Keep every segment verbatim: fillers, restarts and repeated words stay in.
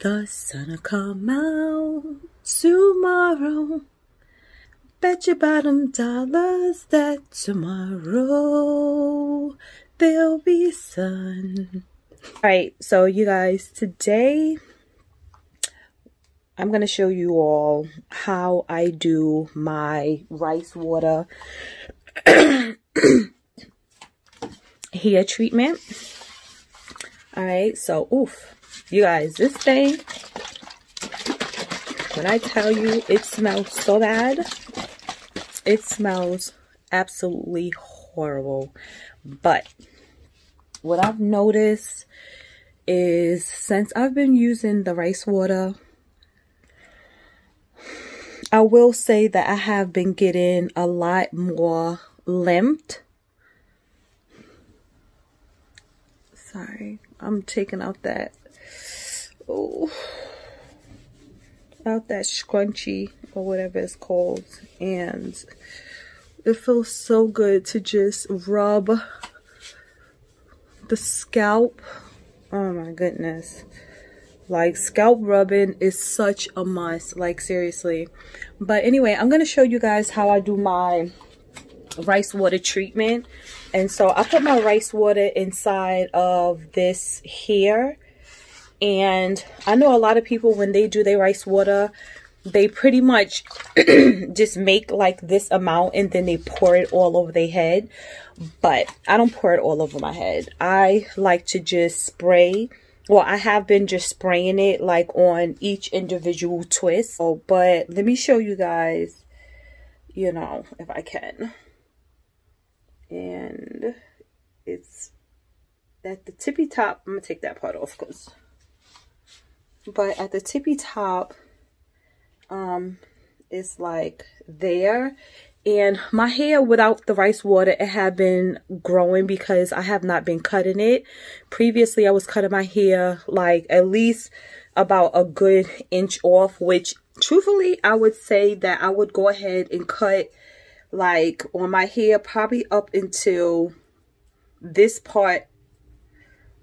The sun'll come out tomorrow. Bet your bottom dollars that tomorrow there'll be sun. Alright, so you guys, today I'm going to show you all how I do my rice water hair treatment. Alright, so oof, you guys, this thing, when I tell you it smells so bad, it smells absolutely horrible. But what I've noticed is since I've been using the rice water, I will say that I have been getting a lot more limped. Sorry, I'm taking out that, oh, out that scrunchie or whatever it's called, and it feels so good to just rub the scalp. Oh my goodness. Like, scalp rubbing is such a must, like seriously. But anyway, I'm going to show you guys how I do my rice water treatment. And so I put my rice water inside of this hair. And I know a lot of people, when they do their rice water, they pretty much just make like this amount and then they pour it all over their head. But I don't pour it all over my head. I like to just spray. Well, I have been just spraying it like on each individual twist. Oh, but let me show you guys, you know, if I can. And it's at the tippy top. I'm going to take that part off, because. But at the tippy top, um, it's like there. And my hair without the rice water, it had been growing because I have not been cutting it. Previously, I was cutting my hair like at least about a good inch off, which truthfully, I would say that I would go ahead and cut like on my hair probably up until this part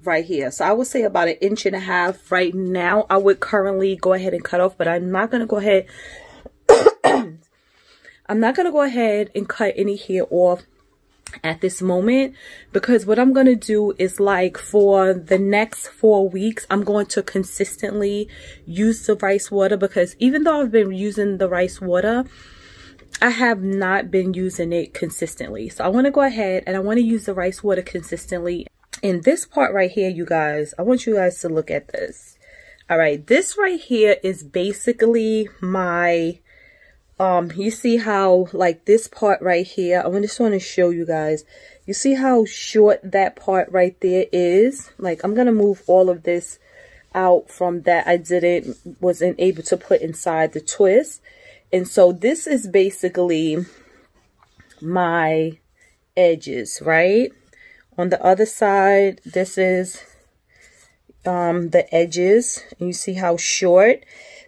right here. So I would say about an inch and a half right now. I would currently go ahead and cut off, but I'm not going to go ahead. I'm not going to go ahead and cut any hair off at this moment, because what I'm going to do is like for the next four weeks, I'm going to consistently use the rice water, because even though I've been using the rice water, I have not been using it consistently. So I want to go ahead and I want to use the rice water consistently. And this part right here, you guys, I want you guys to look at this. All right, this right here is basically my... Um, you see how like this part right here, I just want to show you guys, you see how short that part right there is? Like, I'm going to move all of this out from that I didn't, wasn't able to put inside the twist. And so this is basically my edges, right? On the other side, this is um, the edges, and you see how short.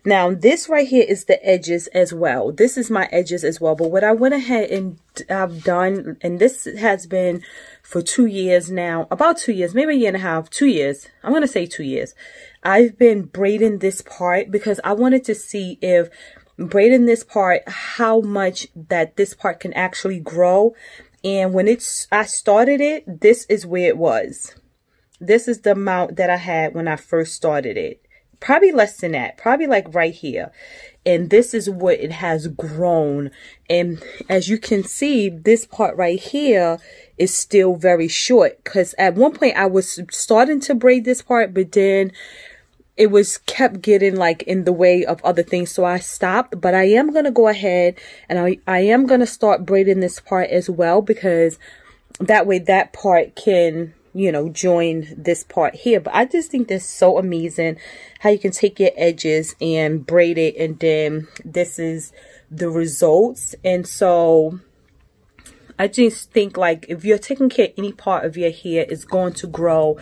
Now, this right here is the edges as well. This is my edges as well. But what I went ahead and I've done, and this has been for two years now, about two years, maybe a year and a half, two years. I'm going to say two years. I've been braiding this part because I wanted to see if braiding this part, how much that this part can actually grow. And when it's, I started it, this is where it was. This is the amount that I had when I first started it. Probably less than that, probably like right here. And this is what it has grown. And as you can see, this part right here is still very short, because at one point I was starting to braid this part, but then it was kept getting like in the way of other things. So I stopped, but I am going to go ahead and I, I am going to start braiding this part as well, because that way that part can, you know, join this part here. But I just think that's so amazing how you can take your edges and braid it, and then this is the results. And so I just think like if you're taking care of any part of your hair, it's going to grow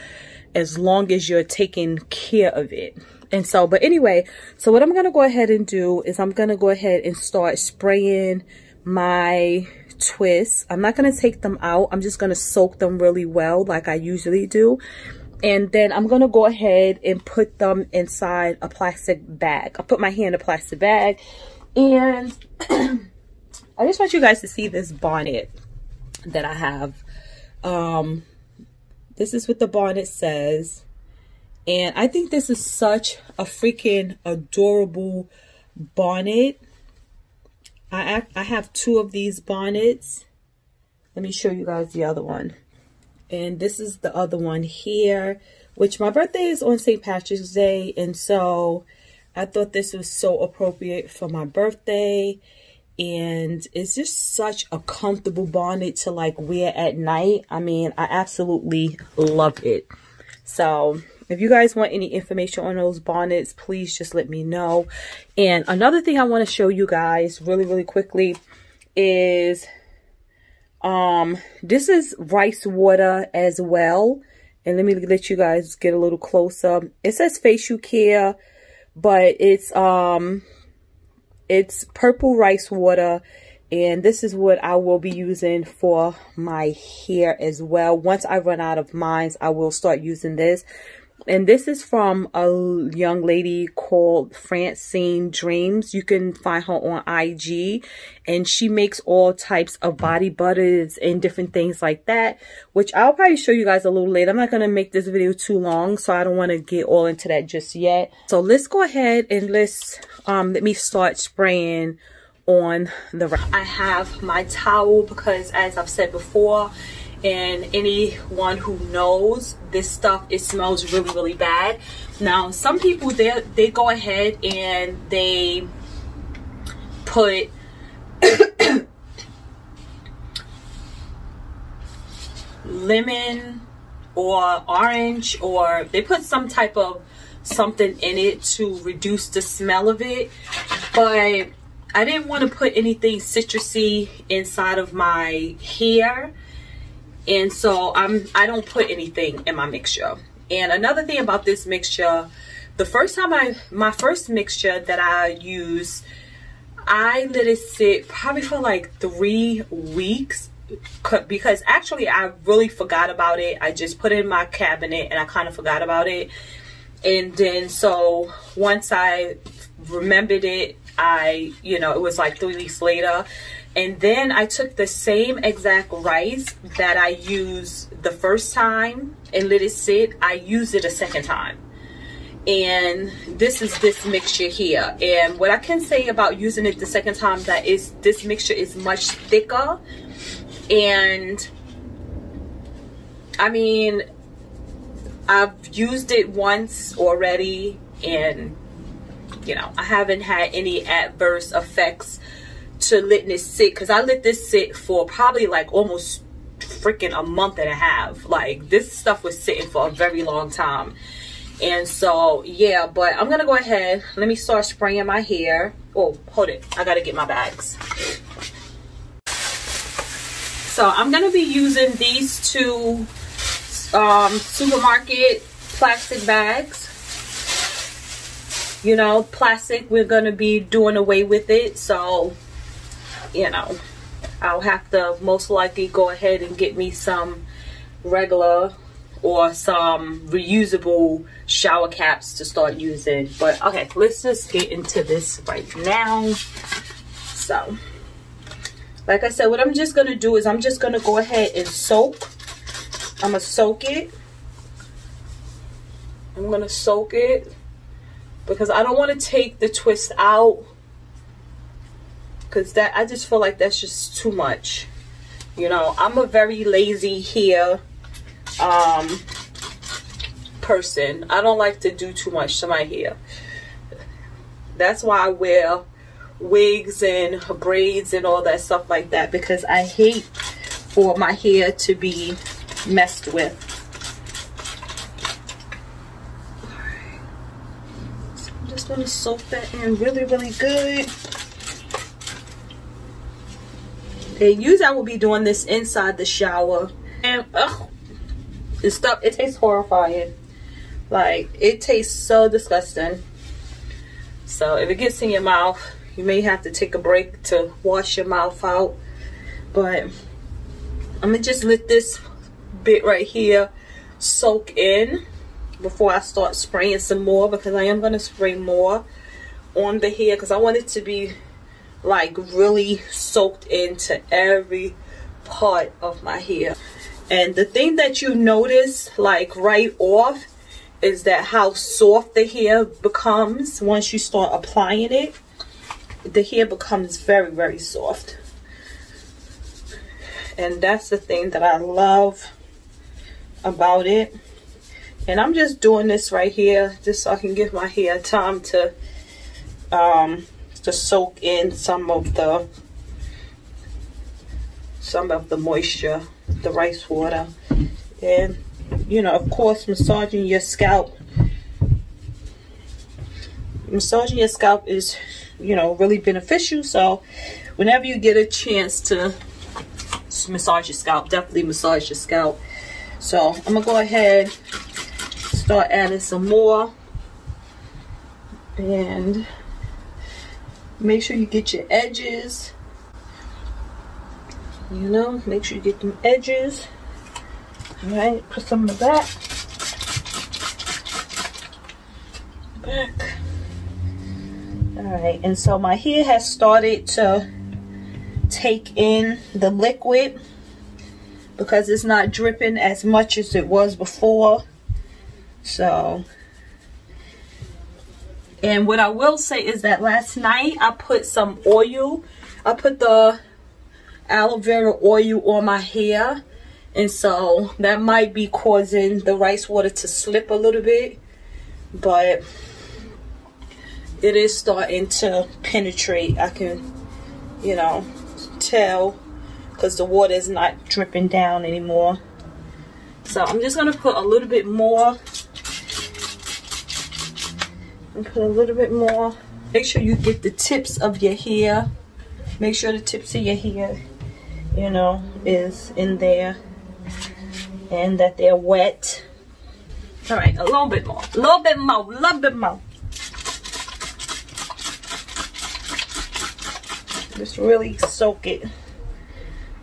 as long as you're taking care of it. And so, but anyway, so what I'm going to go ahead and do is I'm going to go ahead and start spraying my twists. I'm not going to take them out. I'm just going to soak them really well like I usually do. And then I'm gonna go ahead and put them inside a plastic bag. I'll put my hand in a plastic bag. And I just want you guys to see this bonnet that I have. Um, this is what the bonnet says. And I think this is such a freaking adorable bonnet. I, I have two of these bonnets. Let me show you guys the other one. And this is the other one here, which my birthday is on Saint Patrick's Day. And so I thought this was so appropriate for my birthday. And it's just such a comfortable bonnet to like wear at night. I mean, I absolutely love it. So if you guys want any information on those bonnets, please just let me know. And another thing I want to show you guys really, really quickly is um this is rice water as well. And let me let you guys get a little closer. It says facial care, but it's um it's purple rice water. And this is what I will be using for my hair as well. Once I run out of mine, I will start using this. And this is from a young lady called Francine Dreams. You can find her on I G. And she makes all types of body butters and different things like that, which I'll probably show you guys a little later. I'm not going to make this video too long, so I don't want to get all into that just yet. So let's go ahead and let's um, let me start spraying on the right. I have my towel because, as I've said before, and anyone who knows this stuff, it smells really, really bad. Now, some people, they they go ahead and they put lemon or orange, or they put some type of something in it to reduce the smell of it. But I didn't want to put anything citrusy inside of my hair. And so I'm, I don't put anything in my mixture. And another thing about this mixture, the first time I, my first mixture that I used, I let it sit probably for like three weeks because actually I really forgot about it. I just put it in my cabinet and I kind of forgot about it. And then so once I remembered it, I, you know, it was like three weeks later. And then I took the same exact rice that I used the first time and let it sit. I used it a second time. And this is this mixture here. And what I can say about using it the second time, that is, this mixture is much thicker. And I mean, I've used it once already, and you know, I haven't had any adverse effects to letting this sit, because I let this sit for probably like almost freaking a month and a half. Like, this stuff was sitting for a very long time. And so yeah, but I'm gonna go ahead, let me start spraying my hair. Oh, hold it, I gotta get my bags. So I'm gonna be using these two um supermarket plastic bags. You know, plastic, we're gonna be doing away with it, so you know, I'll have to most likely go ahead and get me some regular or some reusable shower caps to start using. But okay, let's just get into this right now. So like I said, what I'm just gonna do is I'm just gonna go ahead and soak. I'm gonna soak it. I'm gonna soak it because I don't want to take the twist out, because that, I just feel like that's just too much. You know, I'm a very lazy hair um, person. I don't like to do too much to my hair. That's why I wear wigs and braids and all that stuff like that, because I hate for my hair to be messed with. All right. So I'm just gonna soak that in really, really good. And usually I will be doing this inside the shower. And ugh, this stuff, it tastes horrifying. Like, it tastes so disgusting. So if it gets in your mouth, you may have to take a break to wash your mouth out. But I'm gonna just let this bit right here soak in. before I start spraying some more, because I am going to spray more on the hair, because I want it to be like really soaked into every part of my hair. And the thing that you notice like right off is that how soft the hair becomes once you start applying it. The hair becomes very, very soft. And that's the thing that I love about it. And I'm just doing this right here just so I can give my hair time to um, to soak in some of the some of the moisture, the rice water. And you know, of course, massaging your scalp massaging your scalp is, you know, really beneficial. So whenever you get a chance to massage your scalp, definitely massage your scalp. So I'm gonna go ahead, start adding some more, and make sure you get your edges. You know, make sure you get them edges. Alright, put some in the back. Back. Alright, and so my hair has started to take in the liquid because it's not dripping as much as it was before. So, and what I will say is that last night I put some oil, I put the aloe vera oil on my hair, and so that might be causing the rice water to slip a little bit, but it is starting to penetrate. I can, you know, tell because the water is not dripping down anymore. So I'm just gonna put a little bit more and put a little bit more. Make sure you get the tips of your hair. Make sure the tips of your hair, you know, is in there and that they're wet. All right, a little bit more, a little bit more, a little bit more. Just really soak it.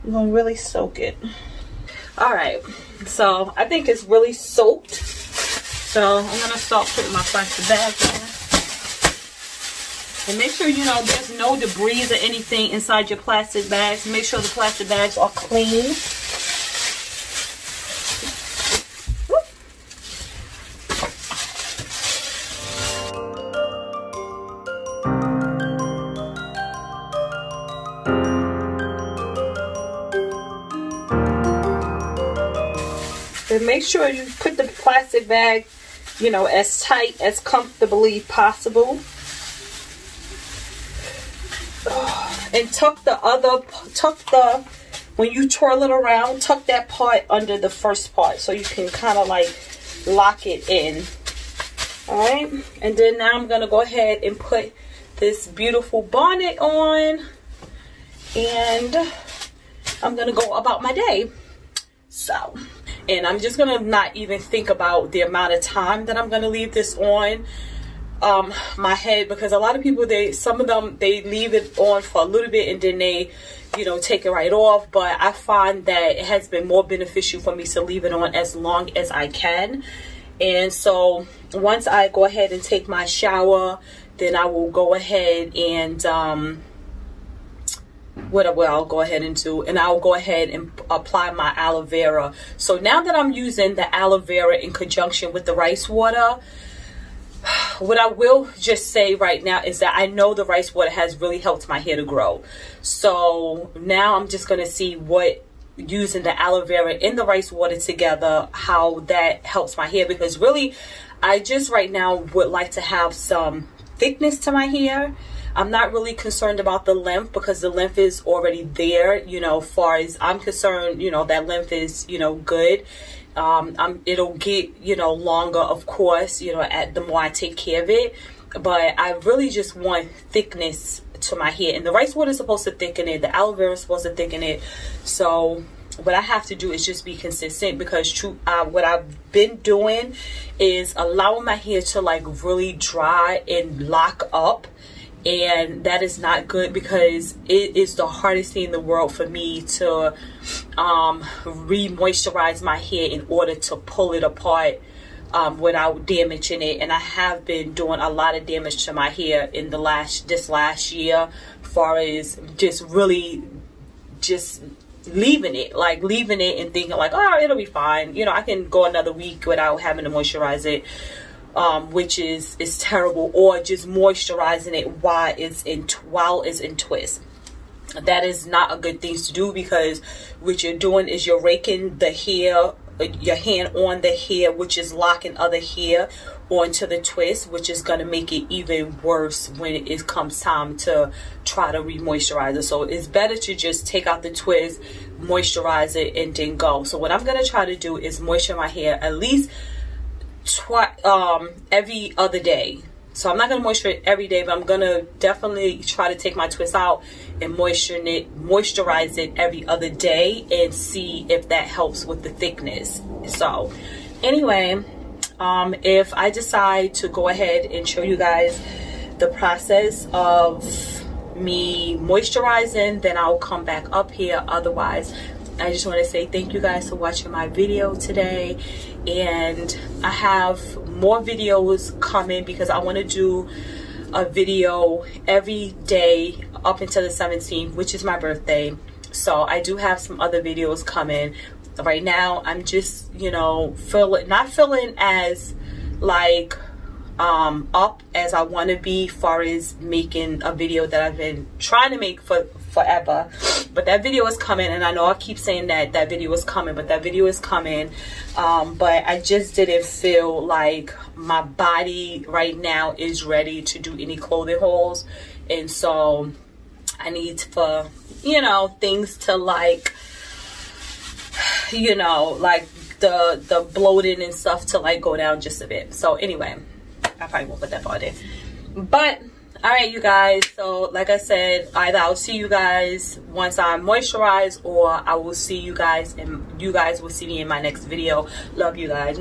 You're gonna really soak it. All right, so I think it's really soaked. So I'm gonna start putting my plastic bags in. And make sure, you know, there's no debris or anything inside your plastic bags. Make sure the plastic bags are clean. Make sure you put the plastic bag, you know, as tight, as comfortably possible. And tuck the other, tuck the, when you twirl it around, tuck that part under the first part so you can kind of like lock it in. All right. And then now I'm going to go ahead and put this beautiful bonnet on. And I'm going to go about my day. So... and I'm just going to not even think about the amount of time that I'm going to leave this on um, my head, because a lot of people, they some of them, they leave it on for a little bit and then they, you know, take it right off. But I find that it has been more beneficial for me to leave it on as long as I can. And so once I go ahead and take my shower, then I will go ahead and... Um, What, what I'll go ahead and do, and I'll go ahead and apply my aloe vera. So now that I'm using the aloe vera in conjunction with the rice water, what I will just say right now is that I know the rice water has really helped my hair to grow. So now I'm just going to see what using the aloe vera and the rice water together, how that helps my hair, because really I just right now would like to have some thickness to my hair. I'm not really concerned about the length because the length is already there, you know, far as I'm concerned, you know, that length is, you know, good. Um, I'm, it'll get, you know, longer, of course, you know, at the more I take care of it. But I really just want thickness to my hair. And the rice water is supposed to thicken it. The aloe vera is supposed to thicken it. So what I have to do is just be consistent, because true, uh, what I've been doing is allowing my hair to like really dry and lock up. And that is not good, because it is the hardest thing in the world for me to um, re-moisturize my hair in order to pull it apart um, without damaging it. And I have been doing a lot of damage to my hair in the last this last year, far as just really just leaving it, like leaving it and thinking like, oh, it'll be fine. You know, I can go another week without having to moisturize it, um, which is is terrible. Or just moisturizing it while it's in while it's in twist. That is not a good thing to do, because what you're doing is you're raking the hair, your hand on the hair, which is locking other hair onto the twist, which is going to make it even worse when it comes time to try to re-moisturize it. So it's better to just take out the twist, moisturize it, and then go. So what I'm going to try to do is moisturize my hair at least twi- um, every other day. So I'm not going to moisturize it every day, but I'm going to definitely try to take my twist out and moisturize it, moisturize it every other day, and see if that helps with the thickness. So anyway, um, if I decide to go ahead and show you guys the process of me moisturizing, then I'll come back up here. Otherwise, I just want to say thank you guys for watching my video today, and I have more videos coming because I want to do a video every day up until the seventeenth, which is my birthday. So I do have some other videos coming. Right now I'm just, you know, feeling not feeling as like um up as I want to be, far as making a video that I've been trying to make for forever. But that video is coming, and I know I keep saying that that video is coming, but that video is coming. Um, but I just didn't feel like my body right now is ready to do any clothing hauls, and so I need for, you know, things to, like, you know, like the the bloating and stuff to like go down just a bit. So anyway, I probably won't put that part in, but all right, you guys. So like I said, either I'll see you guys once I moisturize, or I will see you guys, and you guys will see me in my next video. Love you guys.